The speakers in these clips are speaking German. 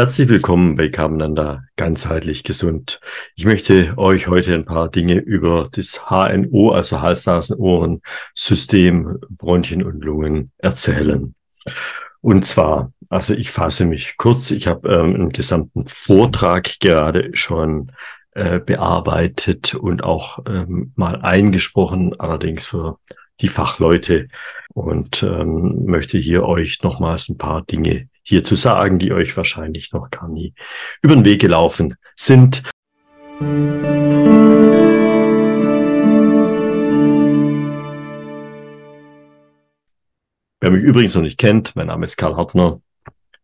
Herzlich willkommen bei Karmnanda, ganzheitlich gesund. Ich möchte euch heute ein paar Dinge über das HNO, also Hals-Nasen-Ohren-System, Bronchien und Lungen erzählen. Und zwar, also ich fasse mich kurz, ich habe einen gesamten Vortrag gerade schon bearbeitet und auch mal eingesprochen, allerdings für die Fachleute, und möchte hier euch nochmals ein paar Dinge hier zu sagen, die euch wahrscheinlich noch gar nie über den Weg gelaufen sind. Wer mich übrigens noch nicht kennt, mein Name ist Karl Hartner.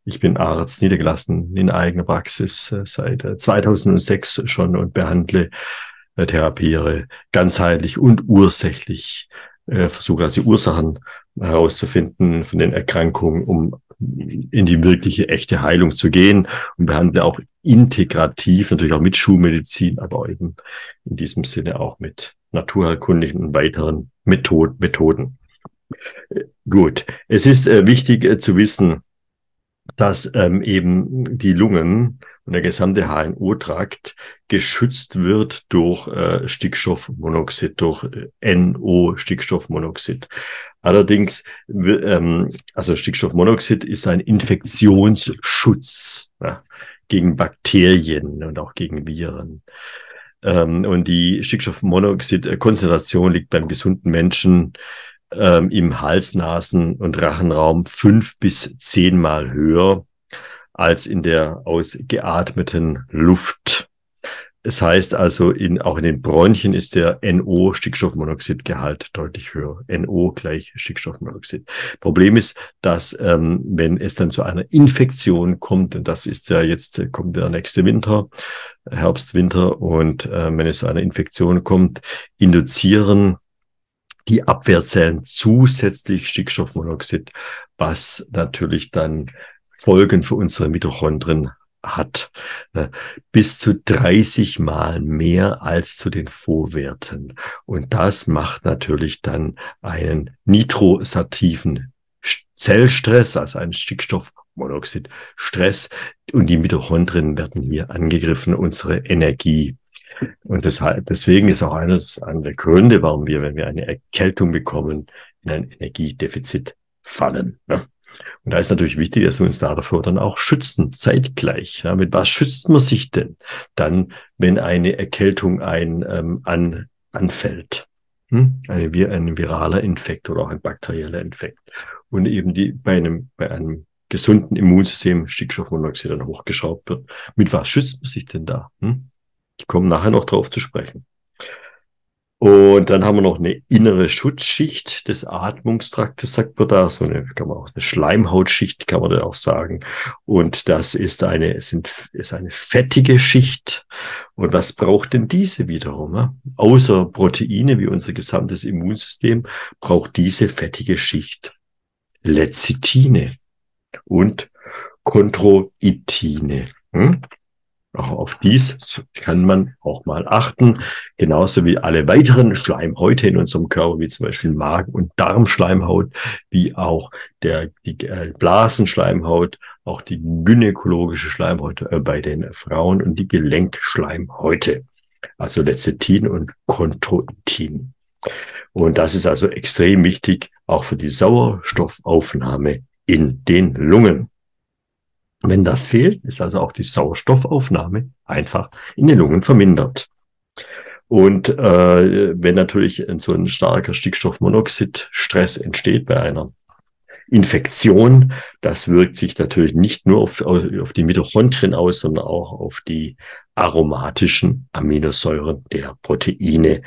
Ich bin Arzt, niedergelassen in eigener Praxis seit 2006 schon und behandle, therapiere ganzheitlich und ursächlich, versuche also Ursachen herauszufinden von den Erkrankungen, um in die wirkliche, echte Heilung zu gehen, und behandle auch integrativ, natürlich auch mit Schulmedizin, aber eben in diesem Sinne auch mit naturheilkundlichen und weiteren Methoden. Gut, es ist wichtig zu wissen, dass eben die Lungen und der gesamte HNO-Trakt geschützt wird durch Stickstoffmonoxid, durch NO-Stickstoffmonoxid. Allerdings, also Stickstoffmonoxid ist ein Infektionsschutz gegen Bakterien und auch gegen Viren. Und die Stickstoffmonoxid-Konzentration liegt beim gesunden Menschen im Hals-, Nasen- und Rachenraum 5- bis 10-mal höher als in der ausgeatmeten Luft. Das heißt also, auch in den Bronchien ist der NO-Stickstoffmonoxidgehalt deutlich höher. NO gleich Stickstoffmonoxid. Problem ist, dass wenn es dann zu einer Infektion kommt, und das ist ja jetzt, kommt der nächste Winter, Herbst, Winter, und wenn es zu einer Infektion kommt, induzieren die Abwehrzellen zusätzlich Stickstoffmonoxid, was natürlich dann Folgen für unsere Mitochondrien hat. Bis zu 30 Mal mehr als zu den Vorwerten. Und das macht natürlich dann einen nitrosativen Zellstress, also einen Stickstoffmonoxid-Stress. Und die Mitochondrien werden hier angegriffen, unsere Energie. Und deswegen ist auch einer der Gründe, warum wir, wenn wir eine Erkältung bekommen, in ein Energiedefizit fallen. Ne? Und da ist natürlich wichtig, dass wir uns dafür dann auch schützen, zeitgleich. Ja? Mit was schützt man sich denn dann, wenn eine Erkältung anfällt? Ein viraler Infekt oder auch ein bakterieller Infekt. Und eben bei einem gesunden Immunsystem Stickstoffmonoxid dann hochgeschraubt wird. Mit was schützt man sich denn da? Ich komme nachher noch drauf zu sprechen. Und dann haben wir noch eine innere Schutzschicht des Atmungstraktes, sagt man da. So eine, kann man auch eine Schleimhautschicht, kann man da auch sagen. Und das ist eine fettige Schicht. Und was braucht denn diese wiederum? Ne? Außer Proteine, wie unser gesamtes Immunsystem, braucht diese fettige Schicht Lecithine und Chondroitine. Auch auf dies kann man auch mal achten, genauso wie alle weiteren Schleimhäute in unserem Körper, wie zum Beispiel Magen- und Darmschleimhaut, wie auch die Blasenschleimhaut, auch die gynäkologische Schleimhaut bei den Frauen und die Gelenkschleimhäute, also Lecithin und Chondroitin. Und das ist also extrem wichtig, auch für die Sauerstoffaufnahme in den Lungen. Wenn das fehlt, ist also auch die Sauerstoffaufnahme einfach in den Lungen vermindert. Und wenn natürlich so ein starker Stickstoffmonoxid-Stress entsteht bei einer Infektion, das wirkt sich natürlich nicht nur auf die Mitochondrien aus, sondern auch auf die aromatischen Aminosäuren der Proteine.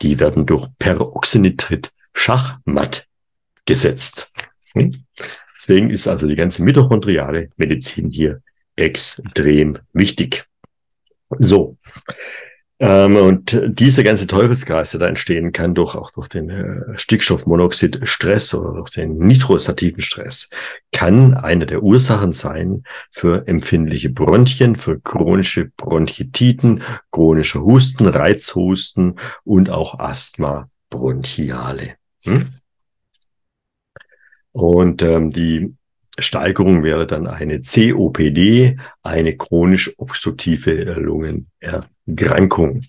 Die werden durch Peroxynitrit schachmatt gesetzt. Deswegen ist also die ganze mitochondriale Medizin hier extrem wichtig. So, und dieser ganze Teufelskreis, der da entstehen kann, auch durch den Stickstoffmonoxid-Stress oder durch den nitrosativen Stress, kann eine der Ursachen sein für empfindliche Bronchien, für chronische Bronchitiden, chronischer Husten, Reizhusten und auch Asthma bronchiale. Und die Steigerung wäre dann eine COPD, eine chronisch obstruktive Lungenerkrankung.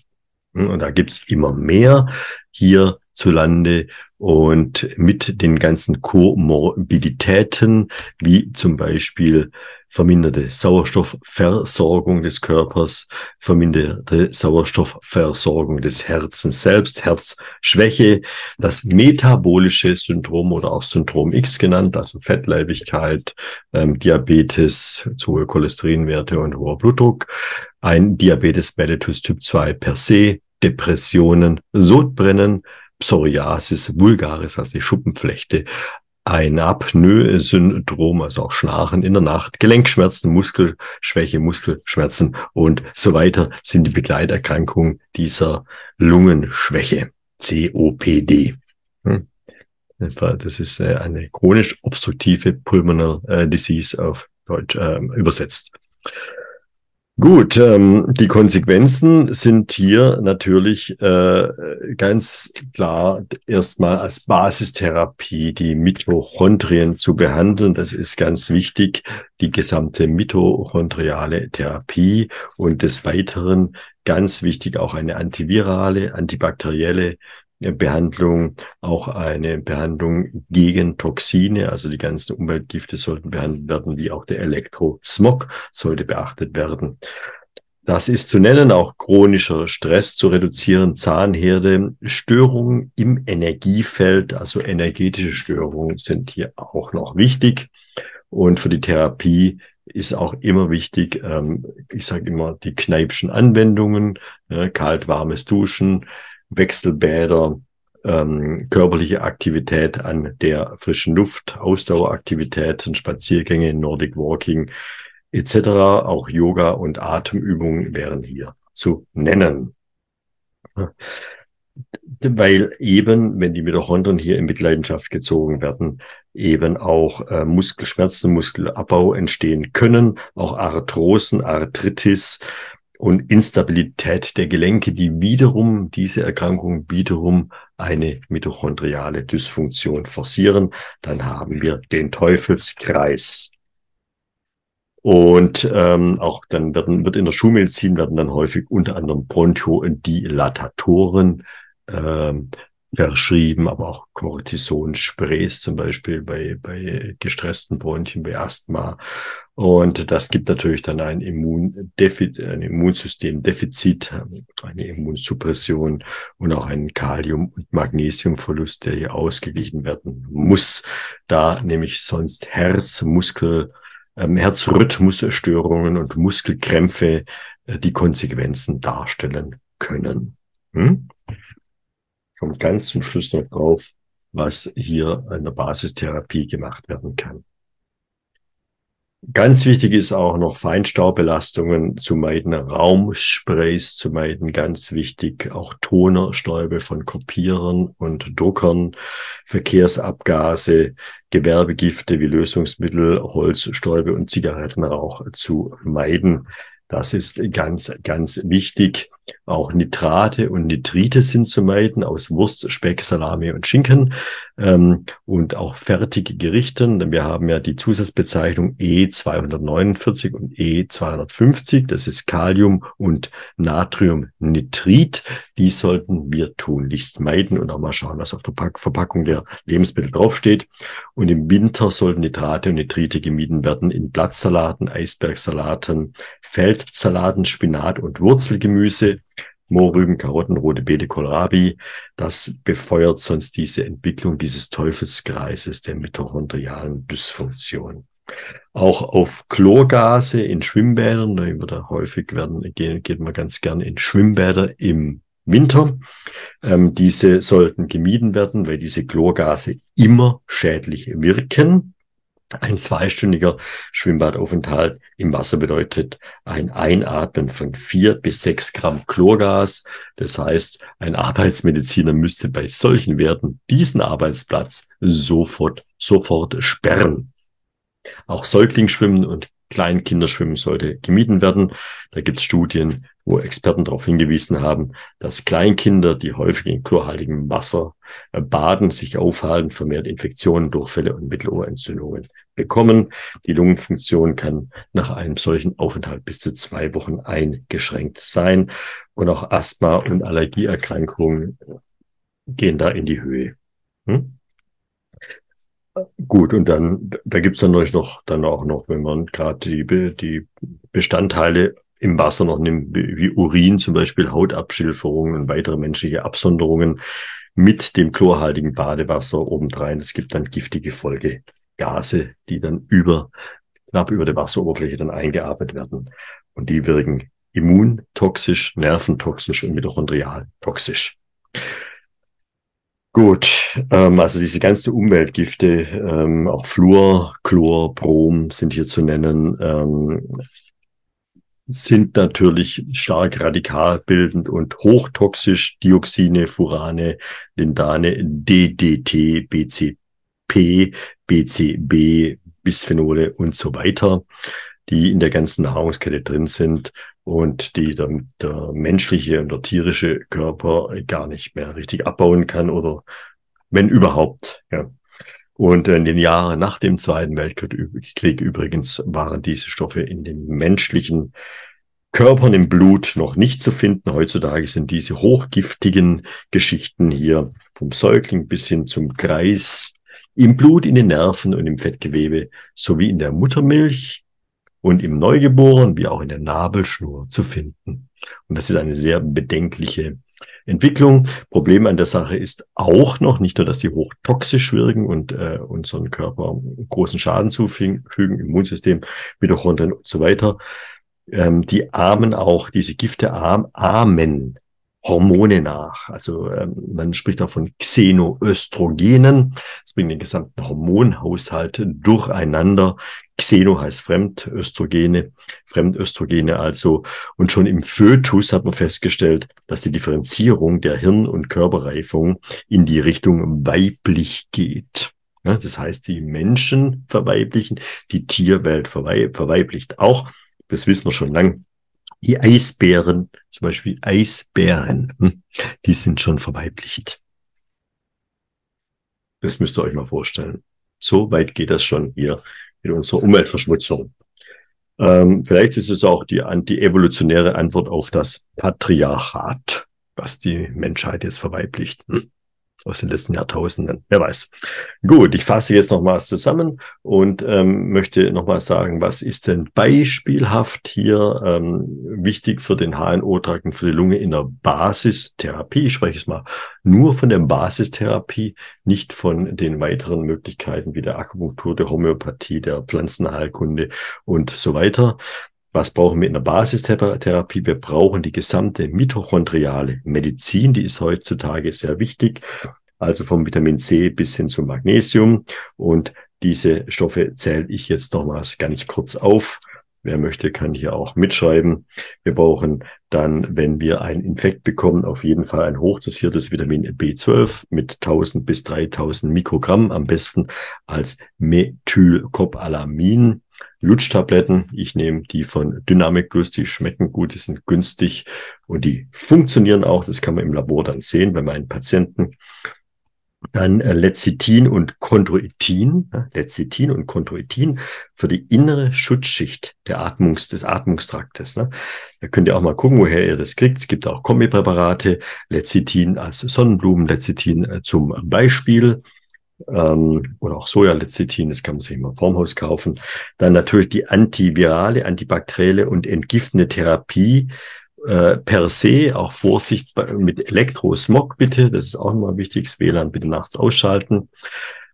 Und da gibt's immer mehr hierzulande und mit den ganzen Komorbiditäten, wie zum Beispiel verminderte Sauerstoffversorgung des Körpers, verminderte Sauerstoffversorgung des Herzens selbst, Herzschwäche, das metabolische Syndrom oder auch Syndrom X genannt, also Fettleibigkeit, Diabetes, zu hohe Cholesterinwerte und hoher Blutdruck, ein Diabetes mellitus Typ 2 per se, Depressionen, Sodbrennen, Psoriasis vulgaris, also die Schuppenflechte, ein Apnoe-Syndrom, also auch Schnarchen in der Nacht, Gelenkschmerzen, Muskelschwäche, Muskelschmerzen und so weiter sind die Begleiterkrankungen dieser Lungenschwäche, COPD. Das ist eine chronisch obstruktive Pulmonary Disease auf Deutsch übersetzt. Gut, die Konsequenzen sind hier natürlich ganz klar erstmal als Basistherapie die Mitochondrien zu behandeln. Das ist ganz wichtig, die gesamte mitochondriale Therapie und des Weiteren ganz wichtig auch eine antivirale, antibakterielle Behandlung, auch eine Behandlung gegen Toxine, also die ganzen Umweltgifte sollten behandelt werden, wie auch der Elektrosmog sollte beachtet werden. Das ist zu nennen, auch chronischer Stress zu reduzieren, Zahnherde, Störungen im Energiefeld, also energetische Störungen sind hier auch noch wichtig. Und für die Therapie ist auch immer wichtig, ich sage immer, die Kneippschen Anwendungen, kalt-warmes Duschen, Wechselbäder, körperliche Aktivität an der frischen Luft, Ausdaueraktivitäten, Spaziergänge, Nordic Walking etc. Auch Yoga und Atemübungen wären hier zu nennen. Weil eben, wenn die Mitochondrien hier in Mitleidenschaft gezogen werden, eben auch Muskelschmerzen, Muskelabbau entstehen können, auch Arthrosen, Arthritis, und Instabilität der Gelenke, die wiederum, diese Erkrankung wiederum eine mitochondriale Dysfunktion forcieren, dann haben wir den Teufelskreis. Und auch dann wird in der Schulmedizin dann häufig unter anderem Bronchodilatatoren verschrieben, aber auch Cortisonsprays zum Beispiel bei gestressten Bronchien, bei Asthma. Und das gibt natürlich dann ein Immunsystemdefizit, eine Immunsuppression und auch einen Kalium- und Magnesiumverlust, der hier ausgeglichen werden muss, da nämlich sonst Herzrhythmusstörungen und Muskelkrämpfe die Konsequenzen darstellen können. Kommt ganz zum Schluss noch drauf, was hier an der Basistherapie gemacht werden kann. Ganz wichtig ist auch noch Feinstaubbelastungen zu meiden, Raumsprays zu meiden, ganz wichtig, auch Tonerstäube von Kopierern und Druckern, Verkehrsabgase, Gewerbegifte wie Lösungsmittel, Holzstäube und Zigarettenrauch zu meiden. Das ist ganz, ganz wichtig. Auch Nitrate und Nitrite sind zu meiden aus Wurst, Speck, Salami und Schinken und auch fertige Gerichten. Denn wir haben ja die Zusatzbezeichnung E249 und E250. Das ist Kalium- und Natriumnitrit. Die sollten wir tunlichst meiden und auch mal schauen, was auf der Verpackung der Lebensmittel draufsteht. Und im Winter sollten Nitrate und Nitrite gemieden werden in Blattsalaten, Eisbergsalaten, Feldsalaten, Spinat und Wurzelgemüse. Mohrrüben, Karotten, rote Beete, Kohlrabi, das befeuert sonst diese Entwicklung dieses Teufelskreises der mitochondrialen Dysfunktion. Auch auf Chlorgase in Schwimmbädern, da häufig geht man ganz gern in Schwimmbäder im Winter. Diese sollten gemieden werden, weil diese Chlorgase immer schädlich wirken. Ein 2-stündiger Schwimmbadaufenthalt im Wasser bedeutet ein Einatmen von 4 bis 6 Gramm Chlorgas. Das heißt, ein Arbeitsmediziner müsste bei solchen Werten diesen Arbeitsplatz sofort sperren. Auch Säuglingsschwimmen und Kleinkinderschwimmen sollte gemieden werden. Da gibt es Studien, wo Experten darauf hingewiesen haben, dass Kleinkinder, die häufig in chlorhaltigem Wasser baden, sich aufhalten, vermehrt Infektionen, Durchfälle und Mittelohrentzündungen bekommen. Die Lungenfunktion kann nach einem solchen Aufenthalt bis zu 2 Wochen eingeschränkt sein. Und auch Asthma und Allergieerkrankungen gehen da in die Höhe. Gut, und dann, da gibt es dann auch noch, wenn man gerade die Bestandteile im Wasser noch nimmt, wie Urin, zum Beispiel Hautabschilferungen und weitere menschliche Absonderungen mit dem chlorhaltigen Badewasser obendrein. Es gibt dann giftige Folgegase, die dann knapp über der Wasseroberfläche dann eingeatmet werden. Und die wirken immuntoxisch, nerventoxisch und mitochondrialtoxisch. Gut, also diese ganzen Umweltgifte, auch Fluor, Chlor, Brom sind hier zu nennen, sind natürlich stark radikalbildend und hochtoxisch. Dioxine, Furane, Lindane, DDT, BCP, BCB, Bisphenole und so weiter, die in der ganzen Nahrungskette drin sind und die der menschliche und der tierische Körper gar nicht mehr richtig abbauen kann oder wenn überhaupt. Ja. Und in den Jahren nach dem Zweiten Weltkrieg übrigens waren diese Stoffe in den menschlichen Körpern im Blut noch nicht zu finden. Heutzutage sind diese hochgiftigen Geschichten hier vom Säugling bis hin zum Greis im Blut, in den Nerven und im Fettgewebe sowie in der Muttermilch und im Neugeborenen wie auch in der Nabelschnur zu finden. Und das ist eine sehr bedenkliche Entwicklung. Problem an der Sache ist auch noch, nicht nur, dass sie hochtoxisch wirken und unseren Körper großen Schaden zufügen, Immunsystem, Mitochondrien und so weiter. Die ahmen auch, diese Gifte ahmen Hormone nach. Also man spricht auch von Xenoöstrogenen. Das bringt den gesamten Hormonhaushalt durcheinander. Xeno heißt Fremdöstrogene also. Und schon im Fötus hat man festgestellt, dass die Differenzierung der Hirn- und Körperreifung in die Richtung weiblich geht. Ja, das heißt, die Menschen verweiblichen, die Tierwelt verweiblicht auch. Das wissen wir schon lang. Die Eisbären, zum Beispiel Eisbären, die sind schon verweiblicht. Das müsst ihr euch mal vorstellen. So weit geht das schon hier mit unserer Umweltverschmutzung. Vielleicht ist es auch die evolutionäre Antwort auf das Patriarchat, was die Menschheit jetzt verweiblicht, aus den letzten Jahrtausenden. Wer weiß. Gut, ich fasse jetzt nochmals zusammen und möchte nochmal sagen, was ist denn beispielhaft hier wichtig für den HNO-Trakt und für die Lunge in der Basistherapie. Ich spreche jetzt mal nur von der Basistherapie, nicht von den weiteren Möglichkeiten wie der Akupunktur, der Homöopathie, der Pflanzenheilkunde und so weiter. Was brauchen wir in der Basistherapie? Wir brauchen die gesamte mitochondriale Medizin, die ist heutzutage sehr wichtig, also vom Vitamin C bis hin zum Magnesium. Und diese Stoffe zähle ich jetzt nochmals ganz kurz auf. Wer möchte, kann hier auch mitschreiben. Wir brauchen dann, wenn wir einen Infekt bekommen, auf jeden Fall ein hochdosiertes Vitamin B12 mit 1000 bis 3000 Mikrogramm, am besten als Methylcobalamin. Lutschtabletten, ich nehme die von Dynamic Plus, die schmecken gut, die sind günstig und die funktionieren auch, das kann man im Labor dann sehen bei meinen Patienten. Dann Lecithin und Chondroitin, für die innere Schutzschicht des Atmungstraktes. Ne? Da könnt ihr auch mal gucken, woher ihr das kriegt. Es gibt auch Kombipräparate, Lecithin als Sonnenblumen, Lecithin zum Beispiel. Oder auch Sojalecithin, das kann man sich immer im Formhaus kaufen. Dann natürlich die antivirale, antibakterielle und entgiftende Therapie per se, auch Vorsicht mit Elektrosmog bitte, das ist auch nochmal wichtig, das WLAN bitte nachts ausschalten.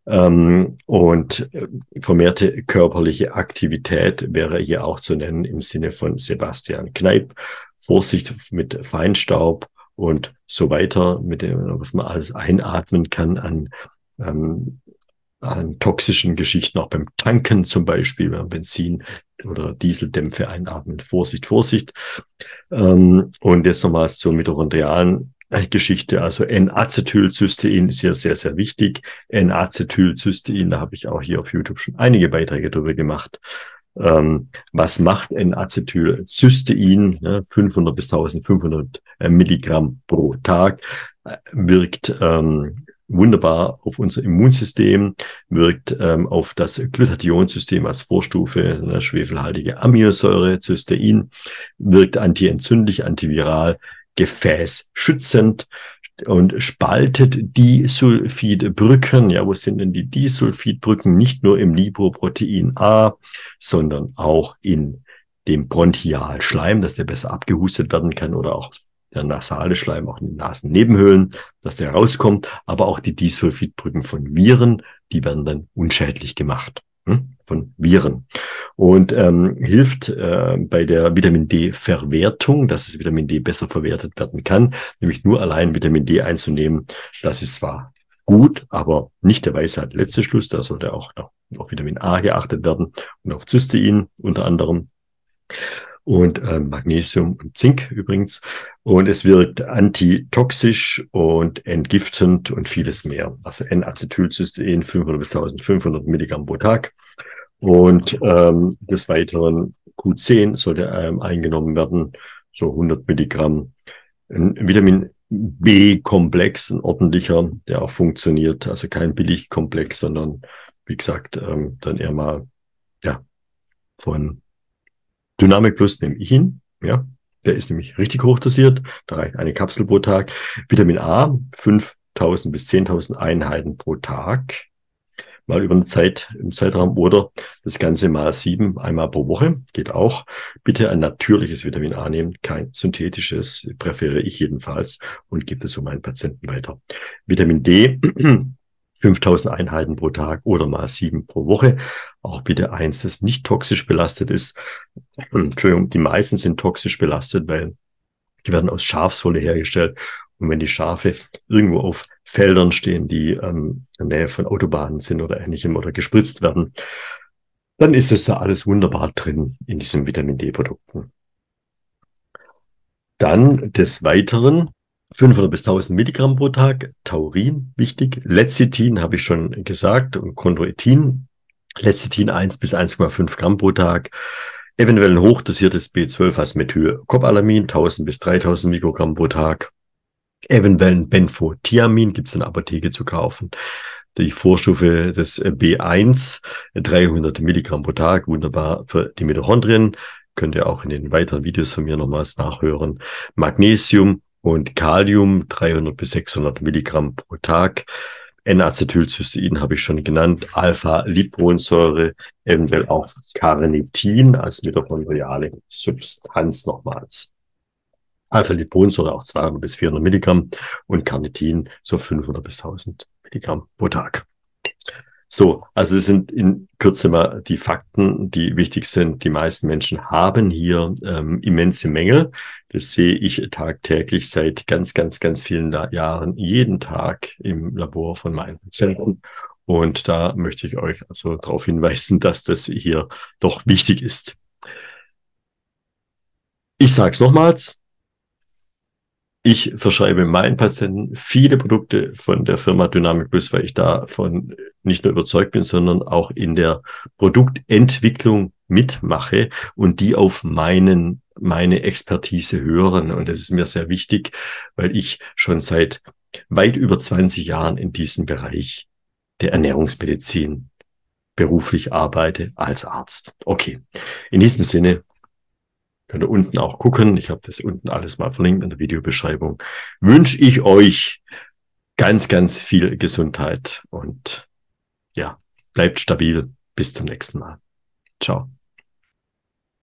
Und vermehrte körperliche Aktivität wäre hier auch zu nennen im Sinne von Sebastian Kneipp. Vorsicht mit Feinstaub und so weiter, mit dem, was man alles einatmen kann an toxischen Geschichten, auch beim Tanken zum Beispiel, wenn man Benzin- oder Dieseldämpfe einatmet. Vorsicht, Vorsicht. Und jetzt nochmals zur mitochondrialen Geschichte. Also N-Acetyl-Cystein ist hier sehr, sehr wichtig. N-Acetyl-Cystein, da habe ich auch hier auf YouTube schon einige Beiträge darüber gemacht. Was macht N-Acetyl-Cystein? 500 bis 1500 Milligramm pro Tag wirkt wunderbar auf unser Immunsystem, wirkt auf das Gluthathionsystem als Vorstufe, eine schwefelhaltige Aminosäure, Cystein, wirkt antientzündlich, antiviral, gefäßschützend und spaltet Disulfidbrücken. Ja, wo sind denn die Disulfidbrücken? Nicht nur im Lipoprotein A, sondern auch in dem Bronchialschleim, dass der besser abgehustet werden kann, oder auch der nasale Schleim, auch in den Nasennebenhöhlen, dass der rauskommt. Aber auch die Disulfidbrücken von Viren, die werden dann unschädlich gemacht, von Viren. Und hilft bei der Vitamin D-Verwertung, dass es Vitamin D besser verwertet werden kann, nämlich nur allein Vitamin D einzunehmen. Das ist zwar gut, aber nicht der Weisheit letzter Schluss. Da sollte auch noch auf Vitamin A geachtet werden und auf Cystein unter anderem. Und Magnesium und Zink übrigens. Und es wirkt antitoxisch und entgiftend und vieles mehr. Also N-Acetyl-Cystein 500 bis 1500 Milligramm pro Tag. Und des Weiteren Q10 sollte eingenommen werden, so 100 Milligramm. Vitamin B-Komplex, ein ordentlicher, der auch funktioniert. Also kein Billigkomplex, sondern wie gesagt, dann eher mal ja von Dynamic Plus nehme ich hin, ja. Der ist nämlich richtig hochdosiert. Da reicht eine Kapsel pro Tag. Vitamin A, 5000 bis 10.000 Einheiten pro Tag. Mal über eine Zeit, im Zeitraum, oder das Ganze mal 7, einmal pro Woche. Geht auch. Bitte ein natürliches Vitamin A nehmen. Kein synthetisches, präferiere ich jedenfalls und gebe es um meinen Patienten weiter. Vitamin D, 5.000 Einheiten pro Tag oder mal 7 pro Woche. Auch bitte eins, das nicht toxisch belastet ist. Entschuldigung, die meisten sind toxisch belastet, weil die werden aus Schafswolle hergestellt. Und wenn die Schafe irgendwo auf Feldern stehen, die in der Nähe von Autobahnen sind oder ähnlichem oder gespritzt werden, dann ist es da alles wunderbar drin in diesen Vitamin D-Produkten. Dann des Weiteren 500 bis 1000 Milligramm pro Tag, Taurin, wichtig, Lecithin habe ich schon gesagt und Chondroitin, Lecithin 1 bis 1,5 Gramm pro Tag, eventuell ein hochdosiertes B12 als Methylcobalamin, 1000 bis 3000 Mikrogramm pro Tag, eventuell ein Benfotiamin, gibt es in der Apotheke zu kaufen, die Vorstufe des B1, 300 Milligramm pro Tag, wunderbar für die Mitochondrien, könnt ihr auch in den weiteren Videos von mir nochmals nachhören, Magnesium und Kalium, 300 bis 600 Milligramm pro Tag. N-Acetylcystein habe ich schon genannt. Alpha-Liponsäure, eventuell auch Carnitin als mitochondriale Substanz nochmals. Alpha-Liponsäure auch 200 bis 400 Milligramm und Carnitin so 500 bis 1000 Milligramm pro Tag. So, also es sind in Kürze mal die Fakten, die wichtig sind. Die meisten Menschen haben hier immense Mängel. Das sehe ich tagtäglich seit ganz, ganz, ganz vielen Jahren, jeden Tag im Labor von meinen Patienten. Und da möchte ich euch also darauf hinweisen, dass das hier doch wichtig ist. Ich sage es nochmals. Ich verschreibe meinen Patienten viele Produkte von der Firma Dynamic Plus, weil ich davon nicht nur überzeugt bin, sondern auch in der Produktentwicklung mitmache und die auf meine Expertise hören. Und das ist mir sehr wichtig, weil ich schon seit weit über 20 Jahren in diesem Bereich der Ernährungsmedizin beruflich arbeite als Arzt. Okay, in diesem Sinne. Könnt ihr unten auch gucken. Ich habe das unten alles mal verlinkt in der Videobeschreibung. Wünsche ich euch ganz, ganz viel Gesundheit und ja, bleibt stabil. Bis zum nächsten Mal. Ciao.